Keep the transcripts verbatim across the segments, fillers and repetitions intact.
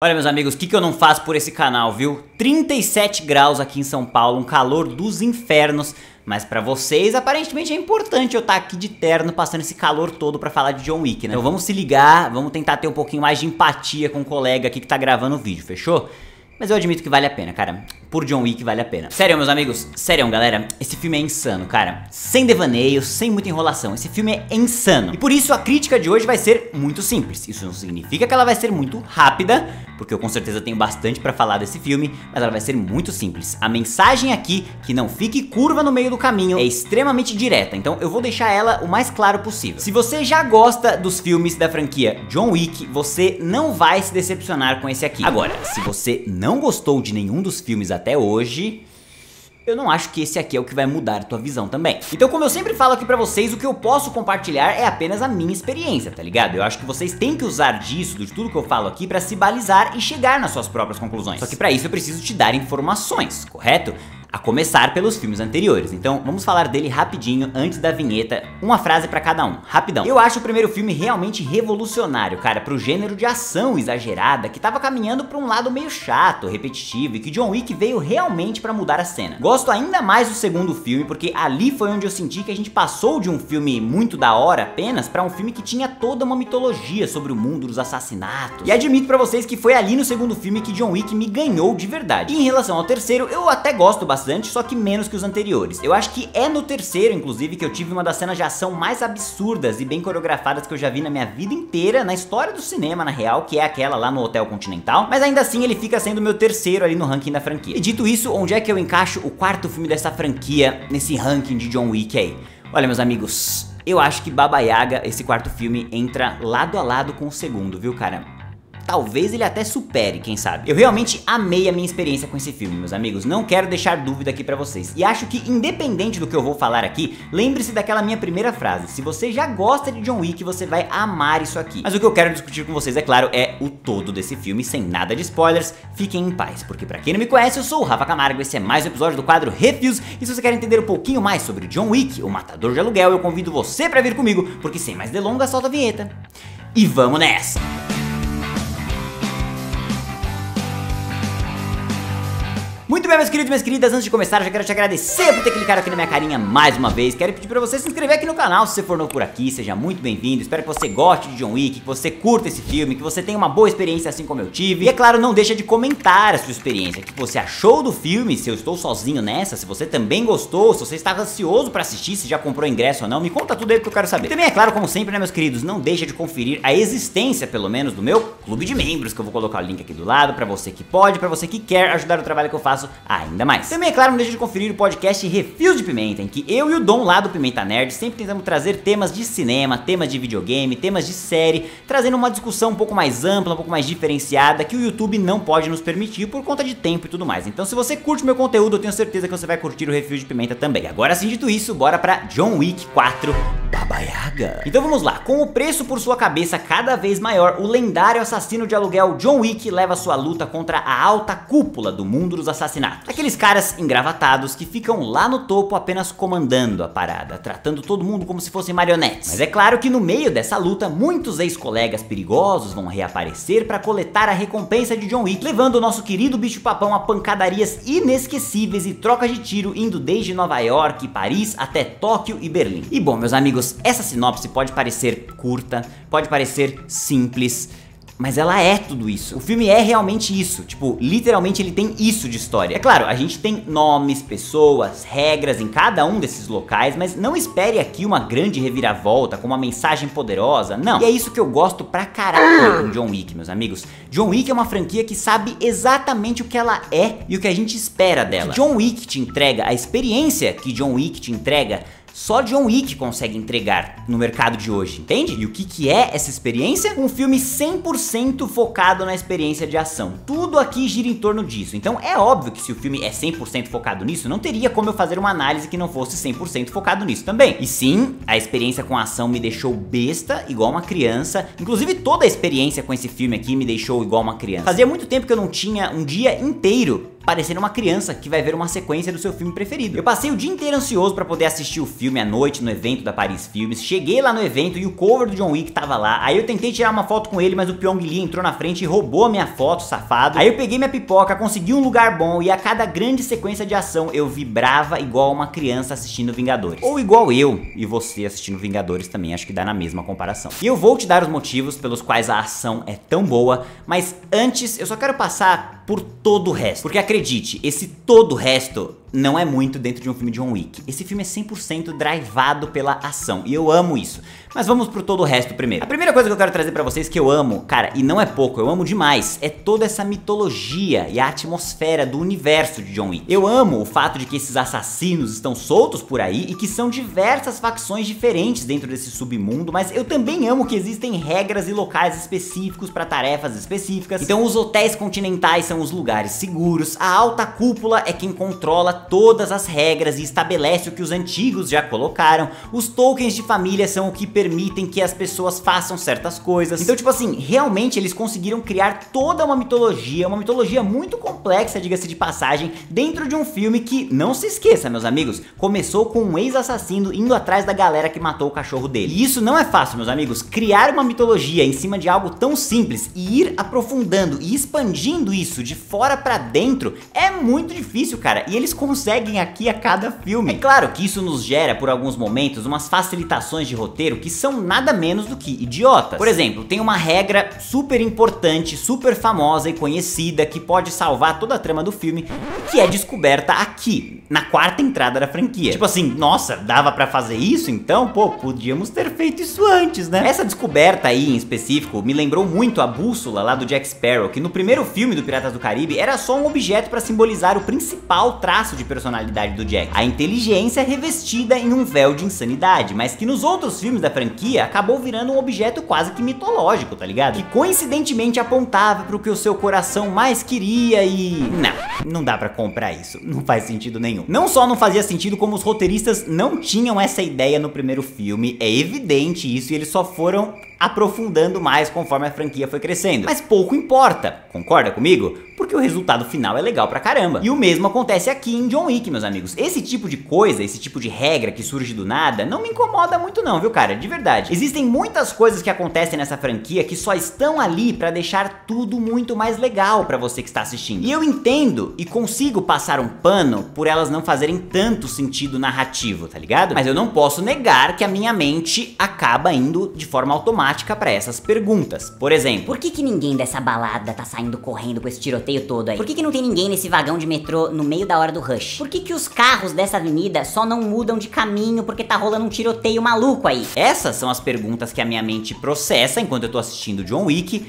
Olha, meus amigos, o que, que eu não faço por esse canal, viu? trinta e sete graus aqui em São Paulo, um calor dos infernos. Mas pra vocês, aparentemente é importante eu estar aqui de terno, passando esse calor todo pra falar de John Wick, né? Então vamos se ligar, vamos tentar ter um pouquinho mais de empatia com o colega aqui que tá gravando o vídeo, fechou? Mas eu admito que vale a pena, cara. Por John Wick vale a pena. Sério, meus amigos, sério, galera, esse filme é insano, cara. Sem devaneio, sem muita enrolação. Esse filme é insano. E por isso a crítica de hoje vai ser muito simples. Isso não significa que ela vai ser muito rápida, porque eu com certeza tenho bastante pra falar desse filme, mas ela vai ser muito simples. A mensagem aqui, que não fique curva no meio do caminho, é extremamente direta. Então eu vou deixar ela o mais claro possível. Se você já gosta dos filmes da franquia John Wick, você não vai se decepcionar com esse aqui. Agora, se você não Não gostou de nenhum dos filmes até hoje, eu não acho que esse aqui é o que vai mudar a tua visão também. Então, como eu sempre falo aqui pra vocês, o que eu posso compartilhar é apenas a minha experiência, tá ligado? Eu acho que vocês têm que usar disso, de tudo que eu falo aqui, pra se balizar e chegar nas suas próprias conclusões. Só que pra isso eu preciso te dar informações, correto? A começar pelos filmes anteriores. Então vamos falar dele rapidinho, antes da vinheta. Uma frase pra cada um, rapidão. Eu acho o primeiro filme realmente revolucionário, cara, pro gênero de ação exagerada, que tava caminhando pra um lado meio chato, repetitivo, e que John Wick veio realmente pra mudar a cena. Gosto ainda mais do segundo filme, porque ali foi onde eu senti que a gente passou de um filme muito da hora apenas, pra um filme que tinha toda uma mitologia sobre o mundo dos assassinatos. E admito pra vocês que foi ali no segundo filme que John Wick me ganhou de verdade. E em relação ao terceiro, eu até gosto bastante, Bastante, só que menos que os anteriores. Eu acho que é no terceiro, inclusive, que eu tive uma das cenas de ação mais absurdas e bem coreografadas que eu já vi na minha vida inteira, na história do cinema, na real, que é aquela lá no Hotel Continental. Mas ainda assim, ele fica sendo meu terceiro ali no ranking da franquia. E dito isso, onde é que eu encaixo o quarto filme dessa franquia nesse ranking de John Wick aí? Olha, meus amigos, eu acho que Baba Yaga, esse quarto filme, entra lado a lado com o segundo, viu, cara? Talvez ele até supere, quem sabe. Eu realmente amei a minha experiência com esse filme, meus amigos. Não quero deixar dúvida aqui pra vocês. E acho que, independente do que eu vou falar aqui, lembre-se daquela minha primeira frase. Se você já gosta de John Wick, você vai amar isso aqui. Mas o que eu quero discutir com vocês, é claro, é o todo desse filme, sem nada de spoilers. Fiquem em paz, porque pra quem não me conhece, eu sou o Rafa Camargo. Esse é mais um episódio do quadro Refúgio. E se você quer entender um pouquinho mais sobre John Wick, o matador de aluguel, eu convido você pra vir comigo, porque sem mais delongas, solta a vinheta. E vamos nessa! Muito bem, meus queridos e minhas queridas, antes de começar eu já quero te agradecer por ter clicado aqui na minha carinha mais uma vez. Quero pedir pra você se inscrever aqui no canal se você for novo por aqui, seja muito bem-vindo. Espero que você goste de John Wick, que você curta esse filme, que você tenha uma boa experiência assim como eu tive. E é claro, não deixa de comentar a sua experiência, o que você achou do filme, se eu estou sozinho nessa, se você também gostou, se você está ansioso pra assistir, se já comprou ingresso ou não, me conta tudo aí que eu quero saber. E também é claro, como sempre, né, meus queridos, não deixa de conferir a existência, pelo menos, do meu clube de membros, que eu vou colocar o link aqui do lado, pra você que pode, pra você que quer ajudar o trabalho que eu faço ainda mais. Também, é claro, não deixe de conferir o podcast Refúgio de Pimenta, em que eu e o Dom lá do Pimenta Nerd sempre tentamos trazer temas de cinema, temas de videogame, temas de série, trazendo uma discussão um pouco mais ampla, um pouco mais diferenciada, que o YouTube não pode nos permitir por conta de tempo e tudo mais. Então, se você curte meu conteúdo, eu tenho certeza que você vai curtir o Refúgio de Pimenta também. Agora sim, dito isso, bora pra John Wick quatro Baba Yaga. Então vamos lá, com o preço por sua cabeça cada vez maior, o lendário assassino de aluguel John Wick leva sua luta contra a alta cúpula do mundo dos assassinos. Aqueles caras engravatados que ficam lá no topo apenas comandando a parada, tratando todo mundo como se fossem marionetes. Mas é claro que no meio dessa luta, muitos ex-colegas perigosos vão reaparecer para coletar a recompensa de John Wick, levando o nosso querido bicho-papão a pancadarias inesquecíveis e trocas de tiro indo desde Nova York, Paris, até Tóquio e Berlim. E bom, meus amigos, essa sinopse pode parecer curta, pode parecer simples, mas ela é tudo isso. O filme é realmente isso. Tipo, literalmente ele tem isso de história. É claro, a gente tem nomes, pessoas, regras em cada um desses locais, mas não espere aqui uma grande reviravolta com uma mensagem poderosa, não. E é isso que eu gosto pra caralho com John Wick, meus amigos. John Wick é uma franquia que sabe exatamente o que ela é e o que a gente espera dela. John Wick te entrega a experiência que John Wick te entrega, só John Wick consegue entregar no mercado de hoje, entende? E o que que é essa experiência? Um filme cem por cento focado na experiência de ação. Tudo aqui gira em torno disso. Então é óbvio que se o filme é cem por cento focado nisso, não teria como eu fazer uma análise que não fosse cem por cento focado nisso também. E sim, a experiência com a ação me deixou besta, igual uma criança. Inclusive toda a experiência com esse filme aqui me deixou igual uma criança. Fazia muito tempo que eu não tinha um dia inteiro parecendo uma criança que vai ver uma sequência do seu filme preferido. Eu passei o dia inteiro ansioso pra poder assistir o filme à noite no evento da Paris Filmes. Cheguei lá no evento e o cover do John Wick tava lá. Aí eu tentei tirar uma foto com ele, mas o Pyong Lee entrou na frente e roubou a minha foto, safado. Aí eu peguei minha pipoca, consegui um lugar bom e a cada grande sequência de ação eu vibrava igual uma criança assistindo Vingadores. Ou igual eu e você assistindo Vingadores também, acho que dá na mesma comparação. E eu vou te dar os motivos pelos quais a ação é tão boa, mas antes eu só quero passar por todo o resto. Porque acredite, esse todo o resto não é muito dentro de um filme de John Wick. Esse filme é cem por cento drivado pela ação e eu amo isso. Mas vamos pro todo o resto primeiro. A primeira coisa que eu quero trazer pra vocês que eu amo, cara, e não é pouco, eu amo demais, é toda essa mitologia e a atmosfera do universo de John Wick. Eu amo o fato de que esses assassinos estão soltos por aí e que são diversas facções diferentes dentro desse submundo, mas eu também amo que existem regras e locais específicos pra tarefas específicas. Então os hotéis continentais são os lugares seguros, a alta cúpula é quem controla todas as regras e estabelece o que os antigos já colocaram, os tokens de família são o que permitem que as pessoas façam certas coisas. Então, tipo assim, realmente eles conseguiram criar toda uma mitologia, uma mitologia muito complexa, diga-se de passagem, dentro de um filme que, não se esqueça, meus amigos, começou com um ex-assassino indo atrás da galera que matou o cachorro dele. E isso não é fácil, meus amigos, criar uma mitologia em cima de algo tão simples e ir aprofundando e expandindo isso de fora pra dentro é muito difícil, cara, e eles conseguem aqui a cada filme. É claro que isso nos gera, por alguns momentos, umas facilitações de roteiro que são nada menos do que idiotas. Por exemplo, tem uma regra super importante, super famosa e conhecida que pode salvar toda a trama do filme, que é descoberta aqui, na quarta entrada da franquia. Tipo assim, nossa, dava pra fazer isso? Então, pô, podíamos ter feito isso antes, né? Essa descoberta aí, em específico, me lembrou muito a bússola lá do Jack Sparrow, que no primeiro filme do Piratas do Caribe era só um objeto pra simbolizar o principal traço de personalidade do Jack, a inteligência revestida em um véu de insanidade, mas que nos outros filmes da franquia acabou virando um objeto quase que mitológico, tá ligado? Que coincidentemente apontava pro que o seu coração mais queria e... Não, não dá pra comprar isso, não faz sentido nenhum. Não só não fazia sentido, como os roteiristas não tinham essa ideia no primeiro filme, é evidente isso, e eles só foram aprofundando mais conforme a franquia foi crescendo. Mas pouco importa, concorda comigo? Porque o resultado final é legal pra caramba. E o mesmo acontece aqui em John Wick, meus amigos. Esse tipo de coisa, esse tipo de regra que surge do nada, não me incomoda muito não, viu, cara? De verdade. Existem muitas coisas que acontecem nessa franquia que só estão ali pra deixar tudo muito mais legal pra você que está assistindo. E eu entendo e consigo passar um pano por elas não fazerem tanto sentido narrativo, tá ligado? Mas eu não posso negar que a minha mente acaba indo de forma automática pra essas perguntas. Por exemplo, por que que ninguém dessa balada tá saindo correndo com esse tiroteio todo aí? Por que que não tem ninguém nesse vagão de metrô no meio da hora do rush? Por que que os carros dessa avenida só não mudam de caminho porque tá rolando um tiroteio maluco aí? Essas são as perguntas que a minha mente processa enquanto eu tô assistindo John Wick,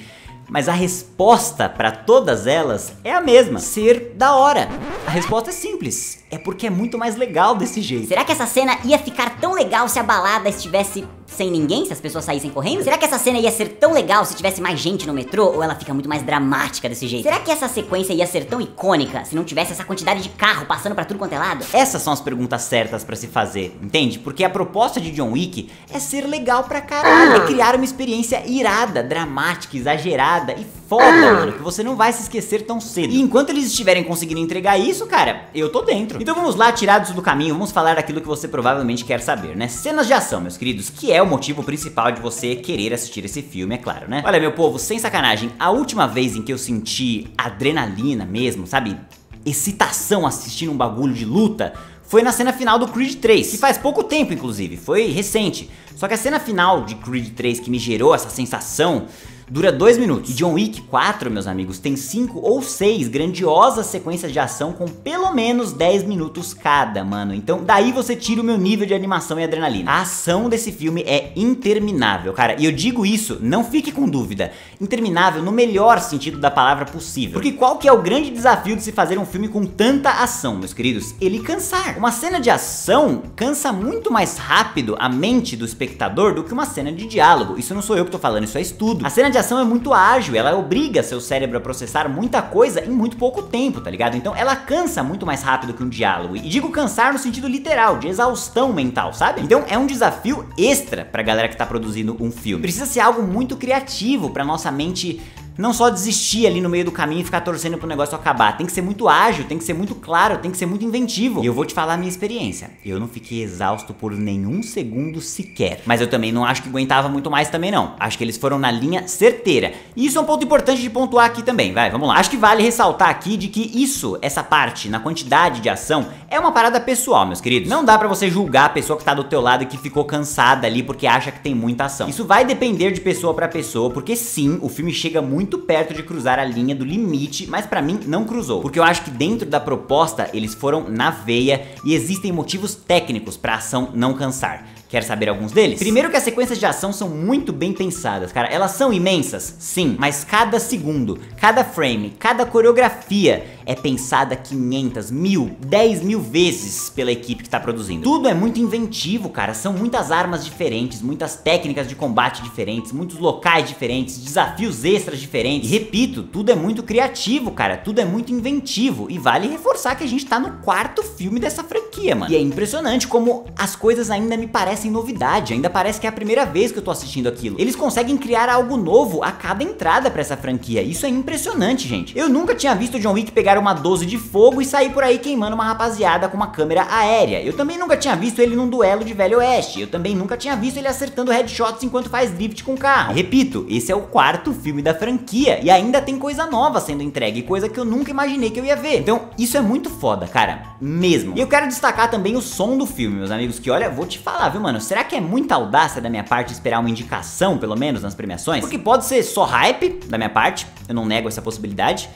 mas a resposta pra todas elas é a mesma: ser da hora. A resposta é simples, é porque é muito mais legal desse jeito. Será que essa cena ia ficar tão legal se a balada estivesse sem ninguém, se as pessoas saíssem correndo? Será que essa cena ia ser tão legal se tivesse mais gente no metrô? Ou ela fica muito mais dramática desse jeito? Será que essa sequência ia ser tão icônica se não tivesse essa quantidade de carro passando pra tudo quanto é lado? Essas são as perguntas certas pra se fazer, entende? Porque a proposta de John Wick é ser legal pra caralho, é criar uma experiência irada, dramática, exagerada e foda, mano, que você não vai se esquecer tão cedo. E enquanto eles estiverem conseguindo entregar isso, cara, eu tô dentro. Então vamos lá, tirados do caminho, vamos falar daquilo que você provavelmente quer saber, né? Cenas de ação, meus queridos, que é É o motivo principal de você querer assistir esse filme, é claro, né? Olha, meu povo, sem sacanagem, a última vez em que eu senti adrenalina mesmo, sabe? Excitação assistindo um bagulho de luta foi na cena final do Creed três, que faz pouco tempo, inclusive, foi recente. Só que a cena final de Creed três que me gerou essa sensação dura dois minutos. E John Wick quatro, meus amigos, tem cinco ou seis grandiosas sequências de ação com pelo menos dez minutos cada, mano. Então daí você tira o meu nível de animação e adrenalina. A ação desse filme é interminável, cara. E eu digo isso, não fique com dúvida. Interminável no melhor sentido da palavra possível. Porque qual que é o grande desafio de se fazer um filme com tanta ação, meus queridos? Ele cansar. Uma cena de ação cansa muito mais rápido a mente do espectador do que uma cena de diálogo. Isso não sou eu que tô falando, isso é estudo. A cena de A ação é muito ágil, ela obriga seu cérebro a processar muita coisa em muito pouco tempo, tá ligado? Então ela cansa muito mais rápido que um diálogo, e digo cansar no sentido literal, de exaustão mental, sabe? Então é um desafio extra pra galera que tá produzindo um filme. Precisa ser algo muito criativo pra nossa mente não só desistir ali no meio do caminho e ficar torcendo pro negócio acabar. Tem que ser muito ágil, tem que ser muito claro, tem que ser muito inventivo. E eu vou te falar a minha experiência. Eu não fiquei exausto por nenhum segundo sequer. Mas eu também não acho que aguentava muito mais também não. Acho que eles foram na linha certeira. E isso é um ponto importante de pontuar aqui também, vai, vamos lá. Acho que vale ressaltar aqui de que isso, essa parte na quantidade de ação, é uma parada pessoal, meus queridos. Não dá pra você julgar a pessoa que tá do teu lado e que ficou cansada ali porque acha que tem muita ação. Isso vai depender de pessoa pra pessoa, porque sim, o filme chega muito perto de cruzar a linha do limite, mas pra mim não cruzou. Porque eu acho que dentro da proposta eles foram na veia e existem motivos técnicos pra ação não cansar. Quer saber alguns deles? Primeiro que as sequências de ação são muito bem pensadas, cara. Elas são imensas, sim, mas cada segundo, cada frame, cada coreografia é pensada quinhentas, mil, dez mil vezes pela equipe que tá produzindo. Tudo é muito inventivo, cara. São muitas armas diferentes, muitas técnicas de combate diferentes, muitos locais diferentes, desafios extras diferentes. E repito, tudo é muito criativo, cara. Tudo é muito inventivo. E vale reforçar que a gente tá no quarto filme dessa franquia, mano. E é impressionante como as coisas ainda me parecem sem novidade, ainda parece que é a primeira vez que eu tô assistindo aquilo. Eles conseguem criar algo novo a cada entrada pra essa franquia. Isso é impressionante, gente. Eu nunca tinha visto o John Wick pegar uma doze de fogo e sair por aí queimando uma rapaziada com uma câmera aérea. Eu também nunca tinha visto ele num duelo de Velho Oeste. Eu também nunca tinha visto ele acertando headshots enquanto faz drift com carro. Repito, esse é o quarto filme da franquia e ainda tem coisa nova sendo entregue, coisa que eu nunca imaginei que eu ia ver. Então, isso é muito foda, cara, mesmo. E eu quero destacar também o som do filme, meus amigos, que olha, vou te falar, viu, mano, será que é muita audácia da minha parte esperar uma indicação, pelo menos, nas premiações? Porque pode ser só hype da minha parte, eu não nego essa possibilidade.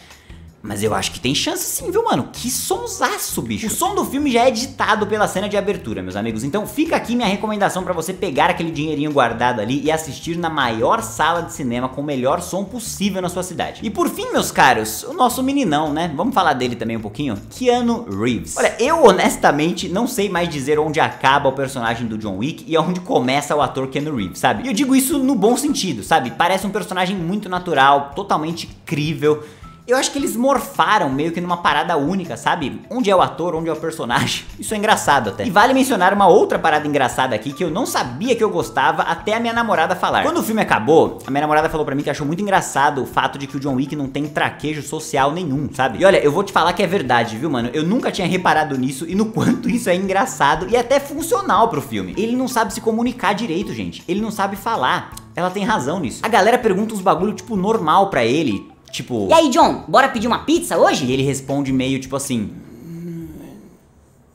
Mas eu acho que tem chance sim, viu, mano? Que sonsaço, bicho. O som do filme já é ditado pela cena de abertura, meus amigos. Então fica aqui minha recomendação pra você pegar aquele dinheirinho guardado ali e assistir na maior sala de cinema com o melhor som possível na sua cidade. E por fim, meus caros, o nosso meninão, né? Vamos falar dele também um pouquinho? Keanu Reeves. Olha, eu honestamente não sei mais dizer onde acaba o personagem do John Wick e onde começa o ator Keanu Reeves, sabe? E eu digo isso no bom sentido, sabe? Parece um personagem muito natural, totalmente crível. Eu acho que eles morfaram meio que numa parada única, sabe? Onde é o ator, onde é o personagem. Isso é engraçado até. E vale mencionar uma outra parada engraçada aqui que eu não sabia que eu gostava até a minha namorada falar. Quando o filme acabou, a minha namorada falou pra mim que achou muito engraçado o fato de que o John Wick não tem traquejo social nenhum, sabe? E olha, eu vou te falar que é verdade, viu, mano? Eu nunca tinha reparado nisso e no quanto isso é engraçado e até funcional pro filme. Ele não sabe se comunicar direito, gente. Ele não sabe falar. Ela tem razão nisso. A galera pergunta uns bagulho, tipo, normal pra ele. Tipo... E aí, John, bora pedir uma pizza hoje? E ele responde meio tipo assim...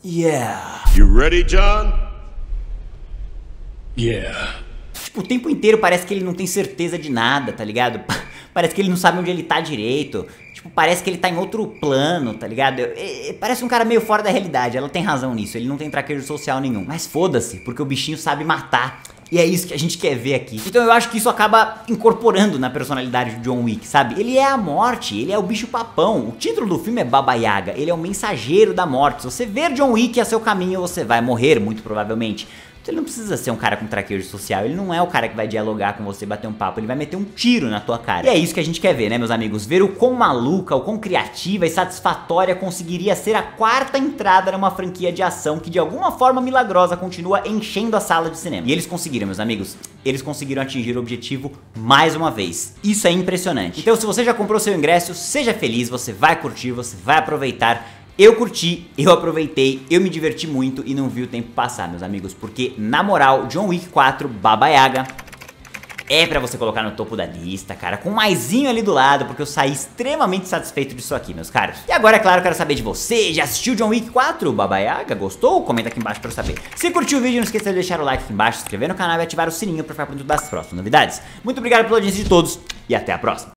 Yeah. You ready, John? Yeah. Tipo, o tempo inteiro parece que ele não tem certeza de nada, tá ligado? Parece que ele não sabe onde ele tá direito. Tipo, parece que ele tá em outro plano, tá ligado? Parece um cara meio fora da realidade. Ela tem razão nisso, ele não tem traquejo social nenhum. Mas foda-se, porque o bichinho sabe matar. E é isso que a gente quer ver aqui. Então eu acho que isso acaba incorporando na personalidade do John Wick, sabe? Ele é a morte, ele é o bicho papão. O título do filme é Baba Yaga, ele é o mensageiro da morte. Se você ver John Wick a seu caminho, você vai morrer, muito provavelmente. Ele não precisa ser um cara com traquejo social, ele não é o cara que vai dialogar com você, bater um papo, ele vai meter um tiro na tua cara. E é isso que a gente quer ver, né, meus amigos? Ver o quão maluca, o quão criativa e satisfatória conseguiria ser a quarta entrada numa franquia de ação que de alguma forma milagrosa continua enchendo a sala de cinema. E eles conseguiram, meus amigos, eles conseguiram atingir o objetivo mais uma vez. Isso é impressionante. Então se você já comprou seu ingresso, seja feliz, você vai curtir, você vai aproveitar. Eu curti, eu aproveitei, eu me diverti muito e não vi o tempo passar, meus amigos, porque, na moral, John Wick quatro, Baba Yaga, é pra você colocar no topo da lista, cara, com um maisinho ali do lado, porque eu saí extremamente satisfeito disso aqui, meus caros. E agora, é claro, eu quero saber de você, já assistiu John Wick quatro, Baba Yaga, gostou? Comenta aqui embaixo pra eu saber. Se curtiu o vídeo, não esqueça de deixar o like aqui embaixo, se inscrever no canal e ativar o sininho pra ficar por dentro das próximas novidades. Muito obrigado pela audiência de todos e até a próxima.